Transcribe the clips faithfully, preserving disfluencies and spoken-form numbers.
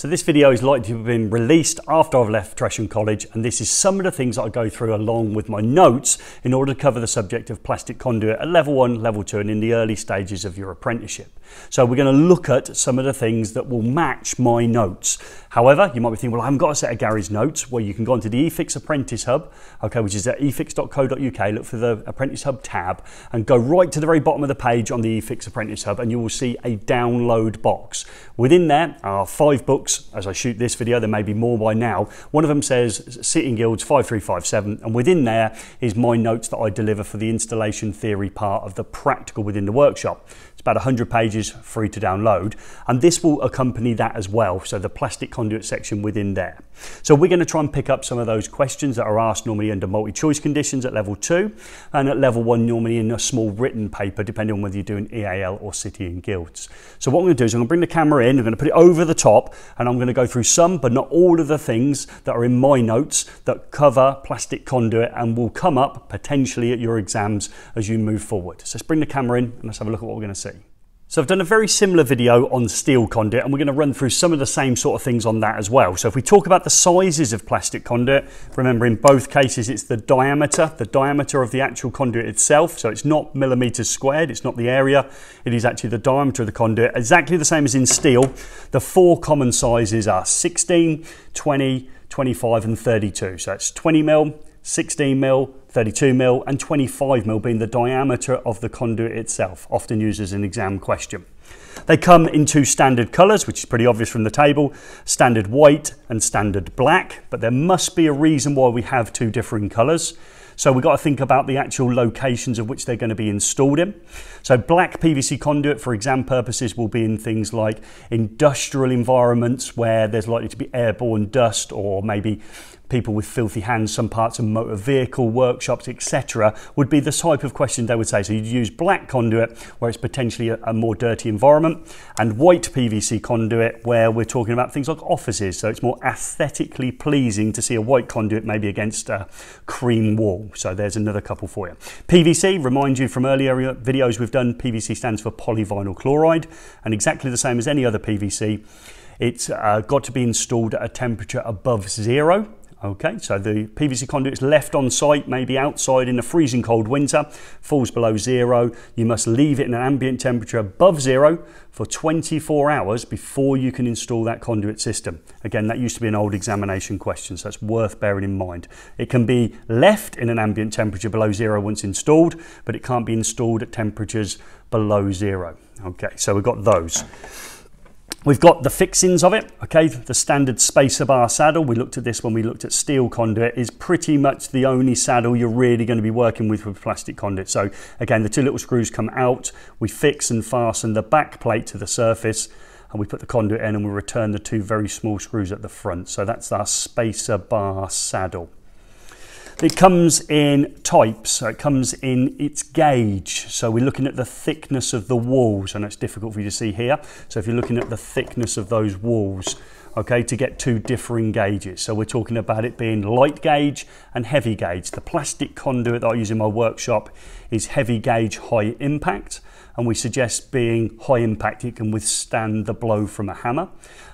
So this video is likely to have been released after I've left Tresham College, and this is some of the things that I go through along with my notes in order to cover the subject of plastic conduit at level one, level two, and in the early stages of your apprenticeship. So we're going to look at some of the things that will match my notes. However, you might be thinking, well, I haven't got a set of Gary's notes. Well, you can go onto the eFix Apprentice Hub, okay, which is at efix dot co dot U K, look for the Apprentice Hub tab, and go right to the very bottom of the page on the eFix Apprentice Hub, and you will see a download box. Within there are five books. As I shoot this video, there may be more by now. One of them says City and Guilds five three five seven, and within there is my notes that I deliver for the installation theory part of the practical within the workshop. It's about one hundred pages, free to download, and this will accompany that as well, so the plastic conduit section within there. So we're going to try and pick up some of those questions that are asked normally under multi-choice conditions at level two, and at level one normally in a small written paper, depending on whether you're doing E A L or City and Guilds. So what I'm going to do is I'm going to bring the camera in, I'm going to put it over the top, and I'm going to go through some but not all of the things that are in my notes that cover plastic conduit and will come up potentially at your exams as you move forward. So let's bring the camera in and let's have a look at what we're going to see. So I've done a very similar video on steel conduit, and we're going to run through some of the same sort of things on that as well. So if we talk about the sizes of plastic conduit, remember in both cases it's the diameter, the diameter of the actual conduit itself. So it's not millimeters squared, it's not the area, it is actually the diameter of the conduit. Exactly the same as in steel, the four common sizes are sixteen, twenty, twenty-five and thirty-two. So that's twenty mil, sixteen mil, thirty-two mil and twenty-five mil being the diameter of the conduit itself, often used as an exam question. They come in two standard colours, which is pretty obvious from the table, standard white and standard black, but there must be a reason why we have two differing colours. So we've got to think about the actual locations of which they're going to be installed in. So black P V C conduit for exam purposes will be in things like industrial environments where there's likely to be airborne dust, or maybe people with filthy hands, some parts of motor vehicle workshops, et cetera, would be the type of question they would say. So you'd use black conduit where it's potentially a, a more dirty environment, and white P V C conduit where we're talking about things like offices. So it's more aesthetically pleasing to see a white conduit maybe against a cream wall. So there's another couple for you. P V C, remind you from earlier videos we've done, P V C stands for polyvinyl chloride, and exactly the same as any other P V C, it's uh, got to be installed at a temperature above zero. Okay, so the P V C conduit is left on site, maybe outside in a freezing cold winter, falls below zero. You must leave it in an ambient temperature above zero for twenty-four hours before you can install that conduit system. Again, that used to be an old examination question, so it's worth bearing in mind. It can be left in an ambient temperature below zero once installed, but it can't be installed at temperatures below zero. Okay, so we've got those. We've got the fixings of it, okay, the standard spacer bar saddle, we looked at this when we looked at steel conduit, is pretty much the only saddle you're really going to be working with with plastic conduit. So again, the two little screws come out, we fix and fasten the back plate to the surface, and we put the conduit in and we return the two very small screws at the front. So that's our spacer bar saddle. It comes in types, so it comes in its gauge. So we're looking at the thickness of the walls, and it's difficult for you to see here. So if you're looking at the thickness of those walls, okay, to get two differing gauges. So we're talking about it being light gauge and heavy gauge. The plastic conduit that I use in my workshop is heavy gauge high impact, and we suggest being high impact, it can withstand the blow from a hammer.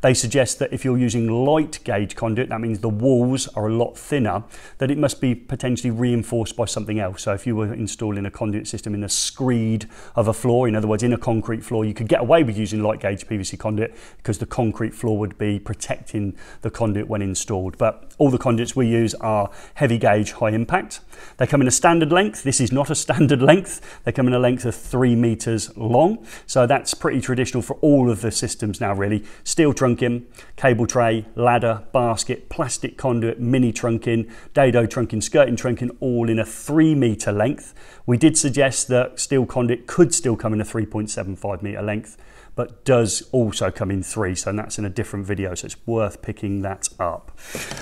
They suggest that if you're using light gauge conduit, that means the walls are a lot thinner, that it must be potentially reinforced by something else. So if you were installing a conduit system in a screed of a floor, in other words, in a concrete floor, you could get away with using light gauge P V C conduit because the concrete floor would be protecting the conduit when installed. But all the conduits we use are heavy gauge, high impact. They come in a standard length. This is not a standard length. They come in a length of three meters long. So that's pretty traditional for all of the systems now, really. Steel trunking, cable tray, ladder, basket, plastic conduit, mini trunking, dado trunking, skirting trunking, all in a three meter length. We did suggest that steel conduit could still come in a three point seven five meter length, but does also come in three, so that's in a different video, so it's worth picking that up.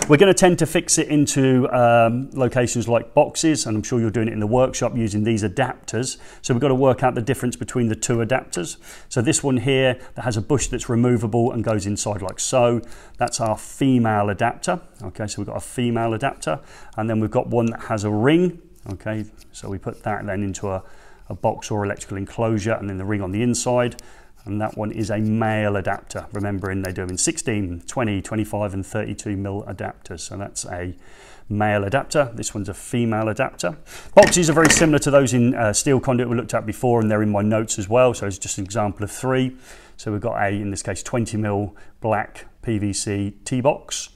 We're going to tend to fix it into um, locations like boxes, and I'm sure you're doing it in the workshop using these adapters. So we've got to work out the difference between the two adapters. So this one here that has a bush that's removable and goes inside like so, that's our female adapter. Okay, so we've got a female adapter, and then we've got one that has a ring. Okay, so we put that then into a, a box or electrical enclosure, and then the ring on the inside. and that one is a male adapter. Remembering they're doing sixteen, twenty, twenty-five and thirty-two mil adapters, so that's a male adapter. This one's a female adapter. Boxes are very similar to those in uh, steel conduit we looked at before, and they're in my notes as well, so it's just an example of three. So we've got a, in this case, twenty mil black P V C T-box,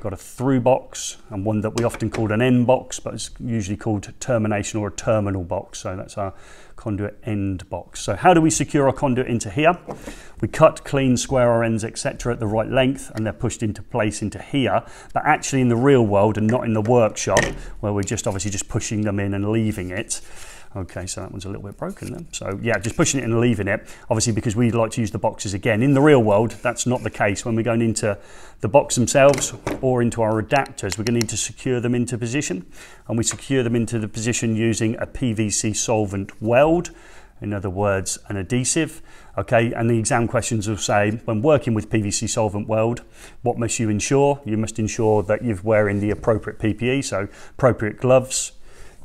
got a through box, and one that we often call an end box, but it's usually called termination or a terminal box. So that's our conduit end box. So how do we secure our conduit into here? We cut, clean, square our ends, et cetera at the right length, and they're pushed into place into here, but actually in the real world and not in the workshop, where we're just obviously just pushing them in and leaving it. Okay, so that one's a little bit broken then. So yeah, just pushing it and leaving it, obviously because we'd like to use the boxes again. In the real world, that's not the case. When we're going into the box themselves or into our adapters, we're gonna need to secure them into position. And we secure them into the position using a P V C solvent weld, in other words, an adhesive. Okay, and the exam questions will say, when working with P V C solvent weld, what must you ensure? You must ensure that you're wearing the appropriate P P E, so appropriate gloves,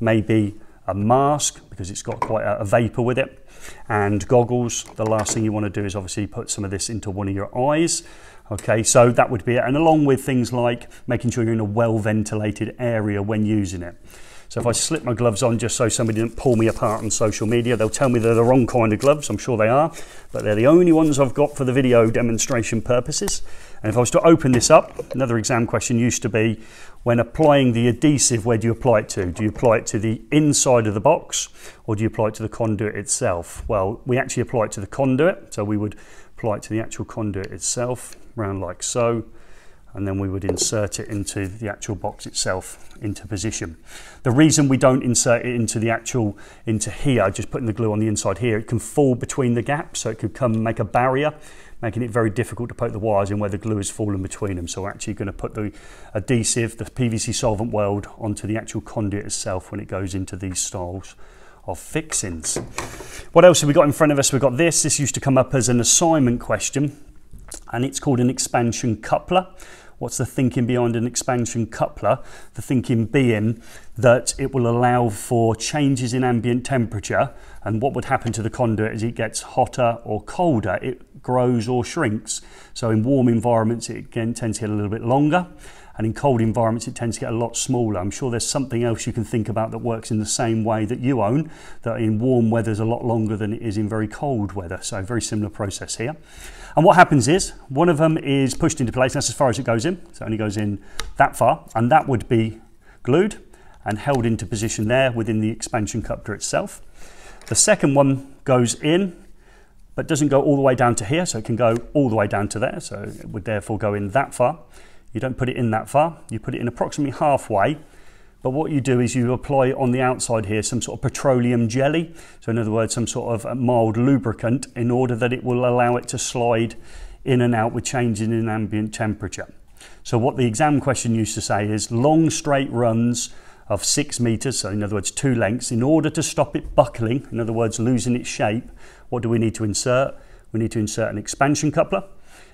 maybe a mask, because it's got quite a vapor with it, and goggles. The last thing you want to do is obviously put some of this into one of your eyes. Okay, so that would be it. And along with things like making sure you're in a well-ventilated area when using it. So if I slip my gloves on, just so somebody didn't pull me apart on social media, they'll tell me they're the wrong kind of gloves. I'm sure they are, but they're the only ones I've got for the video demonstration purposes. And if I was to open this up, another exam question used to be, when applying the adhesive, where do you apply it to? Do you apply it to the inside of the box, or do you apply it to the conduit itself? Well, we actually apply it to the conduit. So we would apply it to the actual conduit itself, round like so, and then we would insert it into the actual box itself into position. The reason we don't insert it into the actual, into here, just putting the glue on the inside here, it can fall between the gaps, so it could come make a barrier, making it very difficult to poke the wires in where the glue has fallen between them. So we're actually gonna put the adhesive, the P V C solvent weld, onto the actual conduit itself when it goes into these styles of fixings. What else have we got in front of us? We've got this. This used to come up as an assignment question, and it's called an expansion coupler. What's the thinking behind an expansion coupler? The thinking being that it will allow for changes in ambient temperature, and what would happen to the conduit as it gets hotter or colder, it grows or shrinks. So in warm environments, it again tends to get a little bit longer, and in cold environments, it tends to get a lot smaller. I'm sure there's something else you can think about that works in the same way that you own, that in warm weather is a lot longer than it is in very cold weather. So very similar process here. And what happens is, one of them is pushed into place, that's as far as it goes in, so it only goes in that far, and that would be glued and held into position there within the expansion coupler itself. The second one goes in, but doesn't go all the way down to here, so it can go all the way down to there, so it would therefore go in that far. You don't put it in that far, you put it in approximately halfway, but what you do is you apply on the outside here some sort of petroleum jelly, so in other words, some sort of mild lubricant, in order that it will allow it to slide in and out with changes in ambient temperature. So what the exam question used to say is long straight runs of six meters, so in other words, two lengths, in order to stop it buckling, in other words, losing its shape, what do we need to insert? We need to insert an expansion coupler.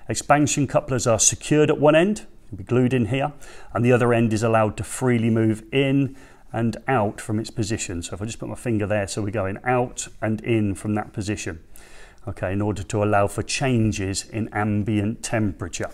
Expansion couplers are secured at one end, be glued in here, and the other end is allowed to freely move in and out from its position. So if I just put my finger there, so we're going out and in from that position, okay, in order to allow for changes in ambient temperature.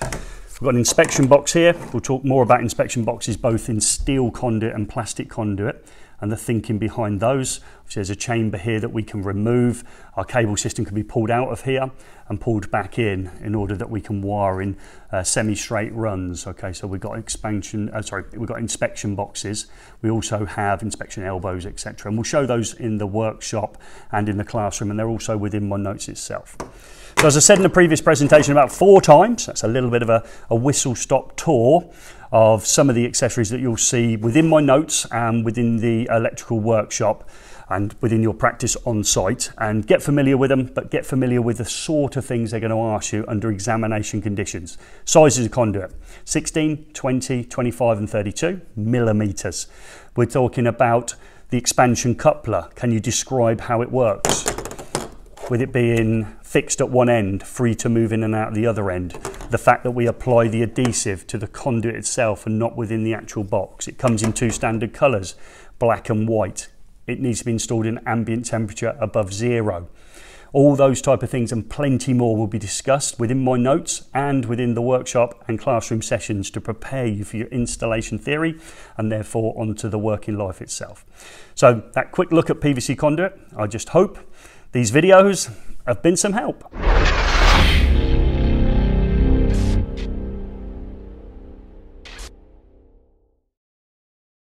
We've got an inspection box here. We'll talk more about inspection boxes both in steel conduit and plastic conduit, and the thinking behind those. Obviously there's a chamber here that we can remove. Our cable system can be pulled out of here and pulled back in in order that we can wire in uh, semi-straight runs. Okay, so we've got expansion, uh, sorry, we've got inspection boxes. We also have inspection elbows, et cetera. And we'll show those in the workshop and in the classroom, and they're also within my notes itself. So as I said in the previous presentation about four times, that's a little bit of a, a whistle-stop tour of some of the accessories that you'll see within my notes and within the electrical workshop and within your practice on site, and get familiar with them, but get familiar with the sort of things they're going to ask you under examination conditions. Sizes of conduit, sixteen, twenty, twenty-five and thirty-two millimeters. We're talking about the expansion coupler. Can you describe how it works? With it being fixed at one end, free to move in and out the other end. The fact that we apply the adhesive to the conduit itself and not within the actual box. It comes in two standard colours, black and white. It needs to be installed in ambient temperature above zero. all those type of things and plenty more will be discussed within my notes and within the workshop and classroom sessions to prepare you for your installation theory and therefore onto the working life itself. So that quick look at P V C conduit, I just hope these videos have been some help.